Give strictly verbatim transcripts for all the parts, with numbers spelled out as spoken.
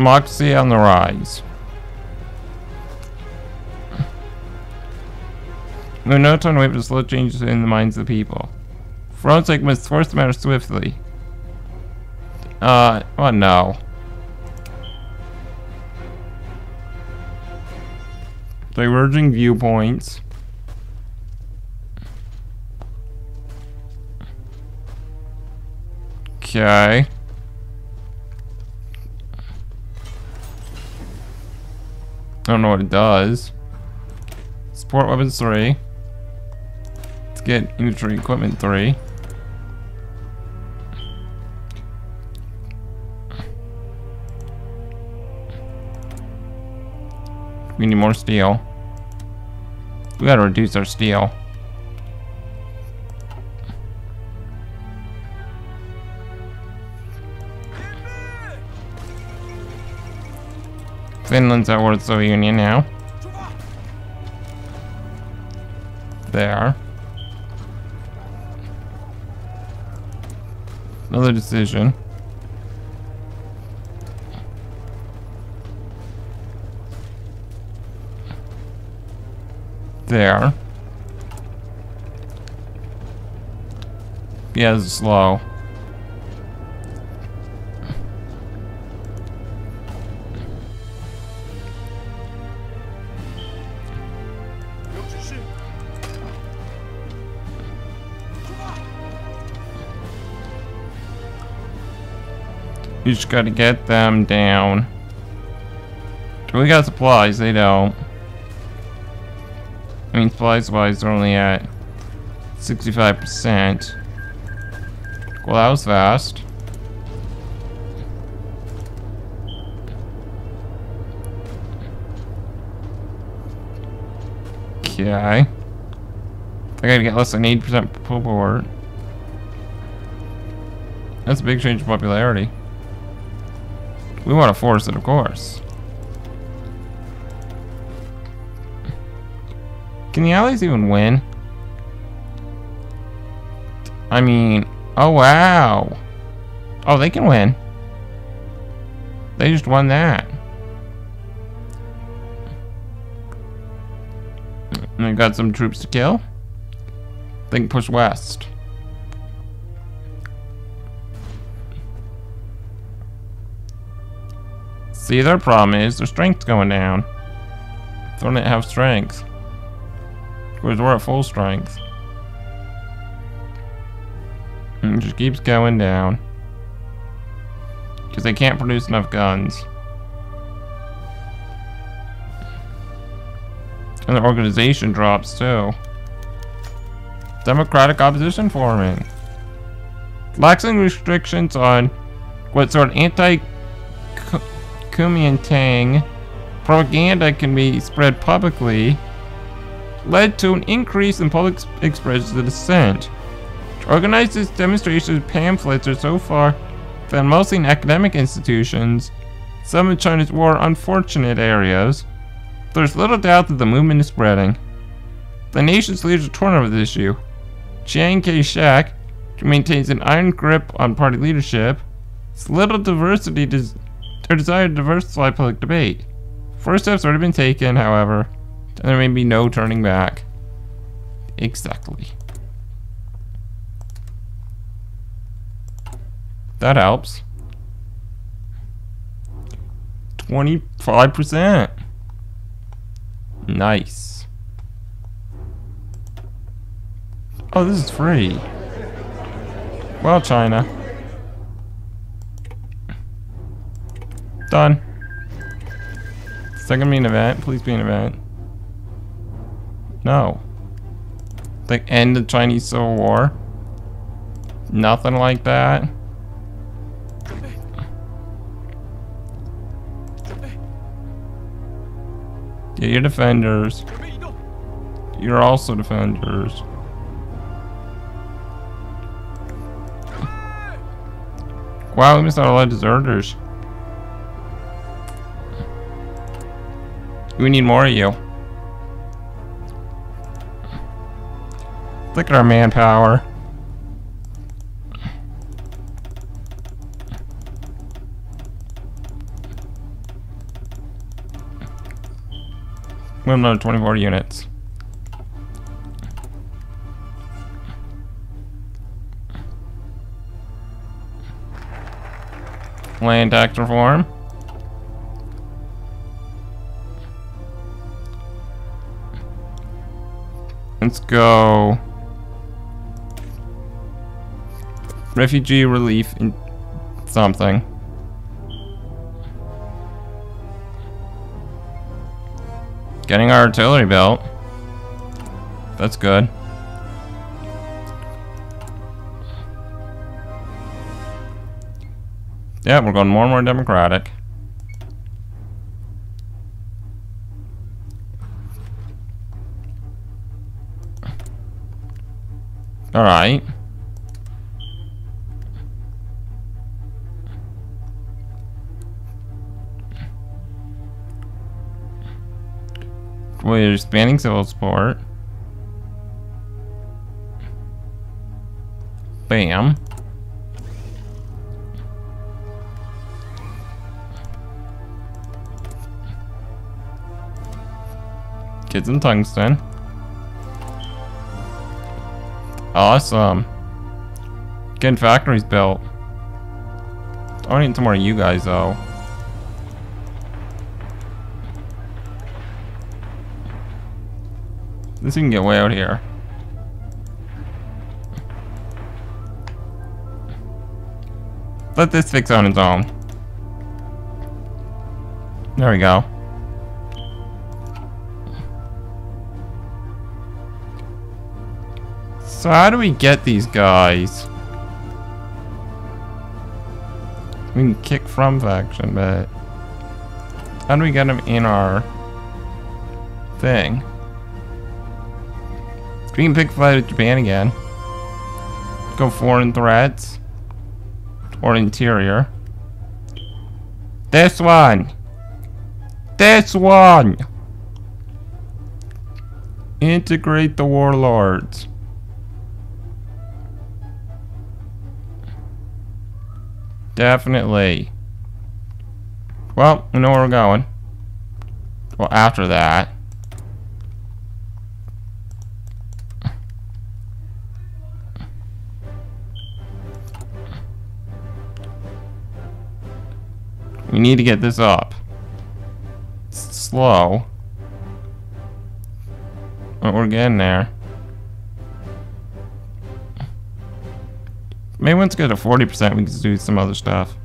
democracy on the rise. There were no time to wait for the slow changes in the minds of the people. For own sake, must force the matter swiftly. Uh, oh no. Diverging viewpoints. Okay. I don't know what it does. Support weapons three. Let's get infantry equipment three. We need more steel. We gotta reduce our steel. Finland's at war with the Soviet Union now. There. Another decision. There. Yeah, it's slow. You just gotta get them down. We got supplies, they don't. I mean, supplies-wise, they're only at sixty-five percent. Well, that was fast. Okay. I gotta get less than eighty percent support. That's a big change in popularity. We want to force it, of course. Can the Allies even win? I mean, oh wow. Oh, they can win. They just won that. And they got some troops to kill. They can push west. See, their problem is their strength's going down. They don't have strength. Because we're at full strength. And it just keeps going down. Because they can't produce enough guns. And their organization drops too. Democratic opposition forming. Laxing restrictions on what sort of anti-Kuomintang propaganda can be spread publicly led to an increase in public expressions of dissent. Organized demonstrations, pamphlets are so far found mostly in academic institutions, some in China's more unfortunate areas. There's little doubt that the movement is spreading. The nation's leaders are torn over this issue. Chiang Kai-shek, who maintains an iron grip on party leadership, has little diversity des or desire to diversify public debate. First steps have already been taken, however. And there may be no turning back. Exactly. That helps. twenty-five percent. Nice. Oh, this is free. Well, China. Done. Second main event. Please be an event. No. The end of the Chinese Civil War. Nothing like that. Yeah, you're defenders. You're also defenders. Wow, we missed out a lot of deserters. We need more of you. Look at our manpower. We have another twenty-four units. Land tax reform. Let's go. Refugee relief in something. Getting our artillery belt. That's good. Yeah, we're going more and more democratic. All right. We're expanding civil support. Bam. Kids in tungsten. Awesome. Getting factories built. I need some more of you guys though. This you can get way out here. Let this fix on its own. There we go. So how do we get these guys? We can kick from faction, but how do we get them in our thing? We can pick fight at Japan again. Go foreign threats or interior. This one. This one. Integrate the warlords. Definitely. Well, we know where we're going. Well, after that. We need to get this up. It's slow. But we're getting there. Maybe once we get to forty percent, we can do some other stuff.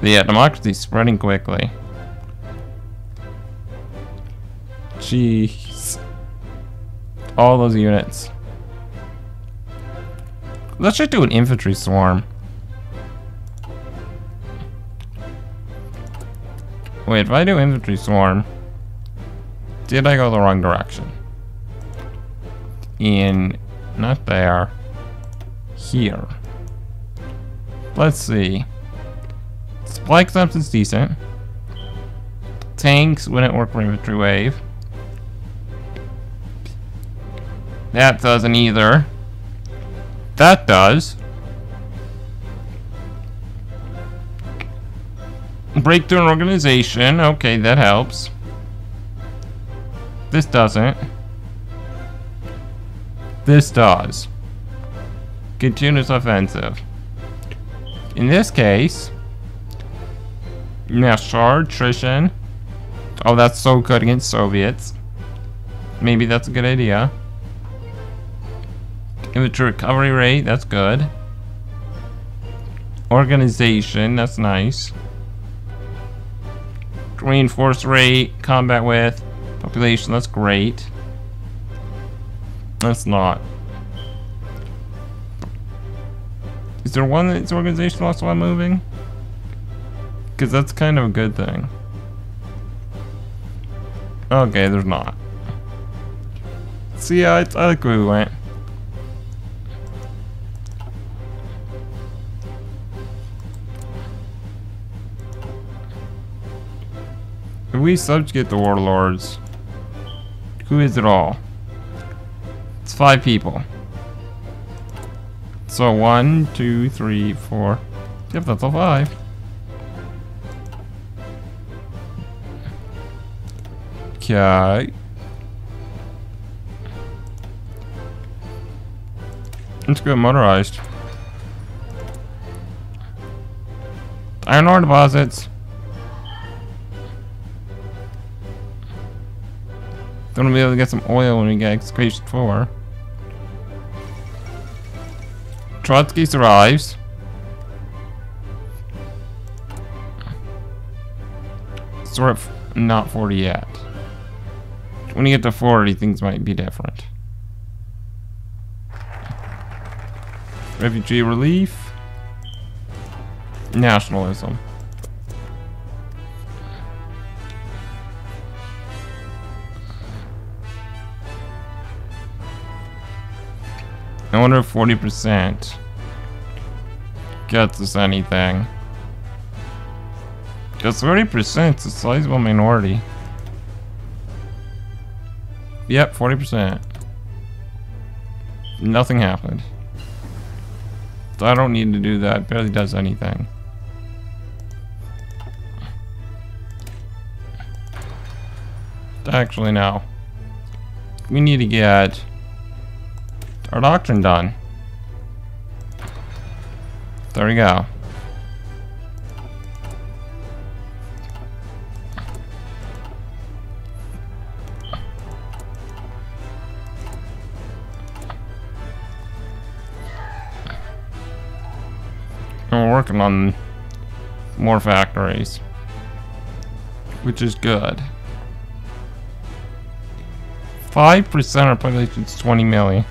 But yeah, democracy's spreading quickly. Jeez. All those units. Let's just do an infantry swarm. Wait, if I do infantry swarm, did I go the wrong direction? In, not there. Here. Let's see. Supply consumption's decent. Tanks wouldn't work for infantry wave. That doesn't either. That does. Breakthrough an organization. Okay, that helps. This doesn't. This does. Continuous offensive. In this case, now shard attrition. Oh, that's so good against Soviets. Maybe that's a good idea. Infantry recovery rate. That's good. Organization. That's nice. Reinforce rate, combat with, population, that's great. That's not. Is there one that's organization lost while moving? Because that's kind of a good thing. Okay, there's not. See, I, I like where we went. If we subjugate the warlords, who is it all? It's five people. So one, two, three, four. Yep, that's all five. Okay. Let's go motorized. Iron ore deposits. Gonna be able to get some oil when we get excavation four. Trotsky survives. Sort of not forty yet. When you get to forty, things might be different. Refugee relief. Nationalism. I wonder if forty percent gets us anything. Because thirty percent is a sizable minority. Yep, forty percent. Nothing happened. So I don't need to do that. It barely does anything. Actually, no. We need to get our doctrine done. There we go. And we're working on more factories, which is good. Five percent of our population is twenty million.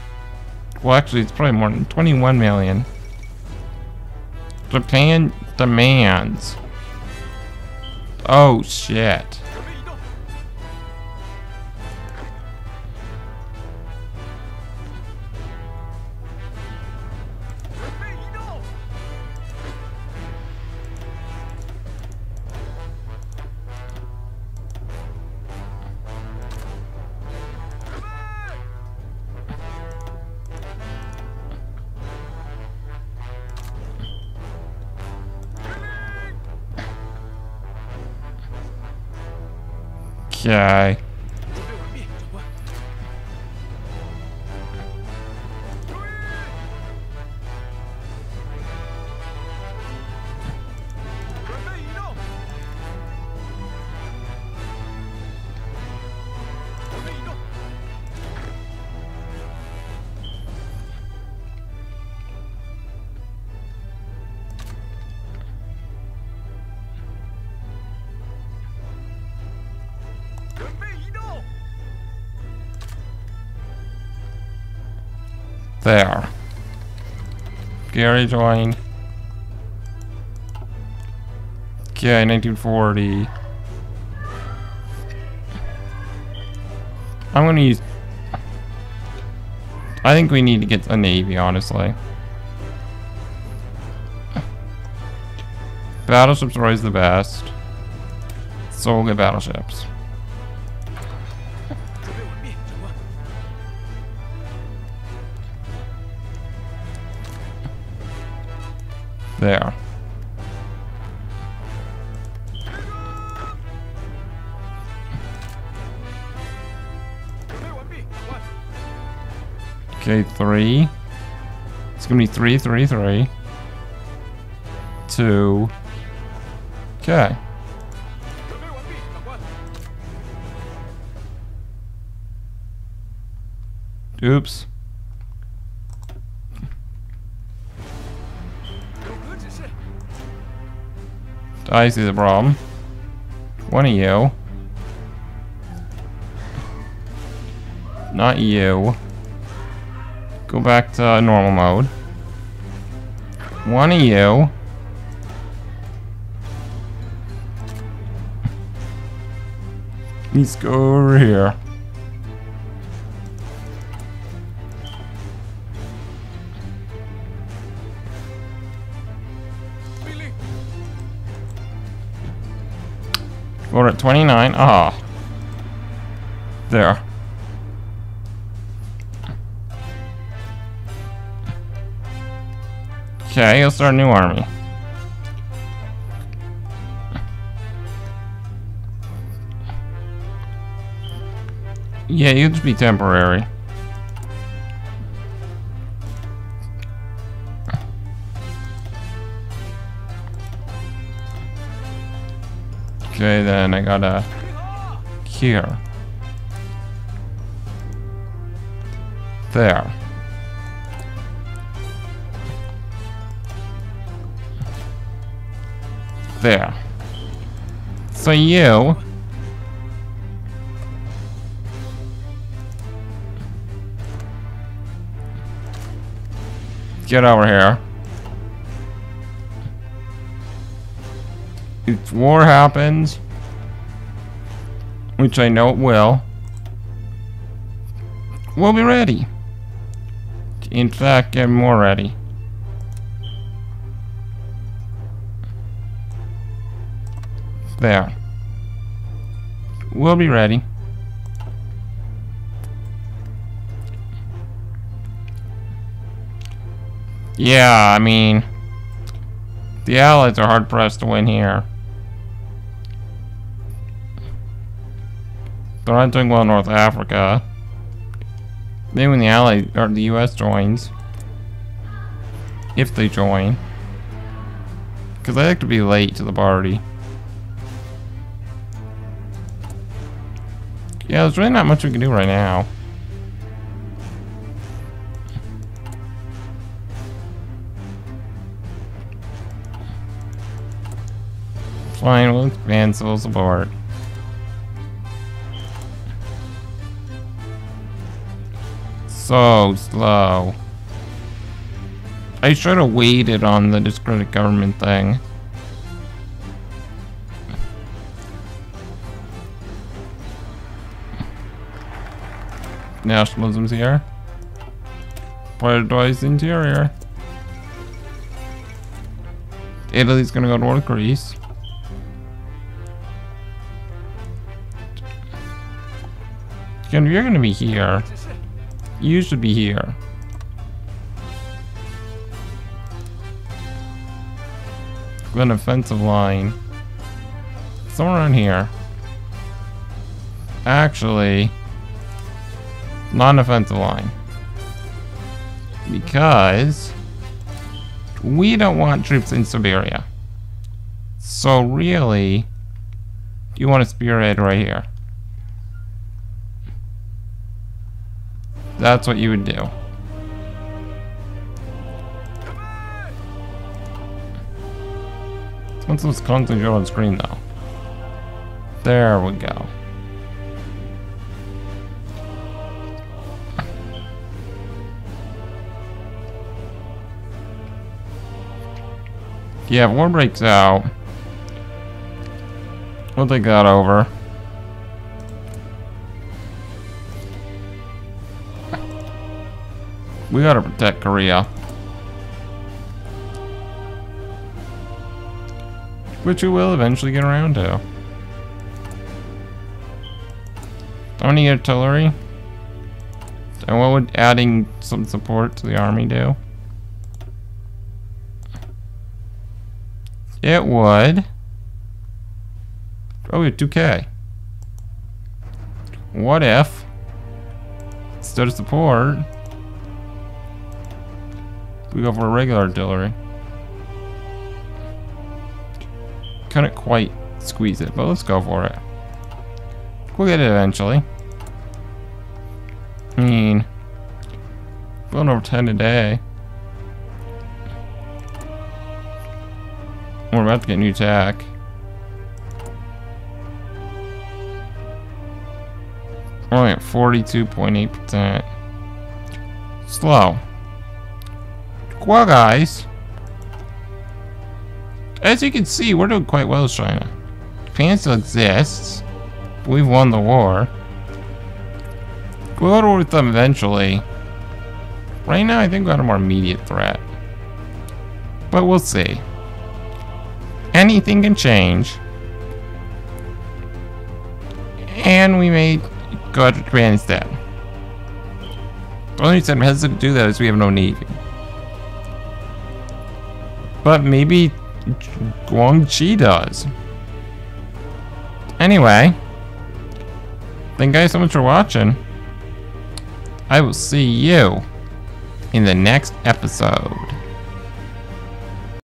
Well, actually, it's probably more than twenty-one million. Japan demands. Oh, shit. Okay. There. Gary joined. Okay, nineteen forty. I'm gonna use... I think we need to get a navy, honestly. Battleships are always the best. So we'll get battleships. There. Okay, three. It's gonna be three, three, three. Two. Okay. Oops. I see the problem. One of you. Not you. Go back to normal mode. One of you. Let's go over here. We're at twenty-nine. Ah. There. Okay, let's start a new army. Yeah, it'd be temporary. Okay, then I gotta... Here. There. There. So you... Get over here. If war happens, which I know it will, we'll be ready. In fact, get more ready. There. We'll be ready. Yeah, I mean, the Allies are hard pressed to win here. They're not doing well in North Africa. Then when the Allies or the U S joins, if they join, because I like to be late to the party. Yeah, there's really not much we can do right now. Fine, we'll expand civil support. So slow. I should have waited on the discredit government thing. Nationalism's here. Prioritize interior. Italy's gonna go to war with Greece. You're gonna be here. You should be here. An offensive line. Somewhere around here. Actually, non-offensive line. Because we don't want troops in Siberia. So really, you want to spearhead right here. That's what you would do. Once those constantly go on screen though. There we go. Yeah, if war breaks out, we'll take that over. We gotta protect Korea. Which we will eventually get around to. I don't need artillery. And what would adding some support to the army do? It would. Oh, we have two K. What if, instead of support, we go for regular artillery? Couldn't quite squeeze it, but let's go for it. We'll get it eventually. I mean, we'll go over ten today. We're about to get a new attack. We're only at forty-two point eight percent. Slow. Well, guys, as you can see, we're doing quite well with China. Japan still exists. We've won the war. We'll go to war with them eventually. Right now, I think we've got a more immediate threat. But we'll see. Anything can change. And we may go after Japan instead. The only reason I'm hesitant to do that is we have no navy. But maybe Guangxi does. Anyway, thank you guys so much for watching. I will see you in the next episode.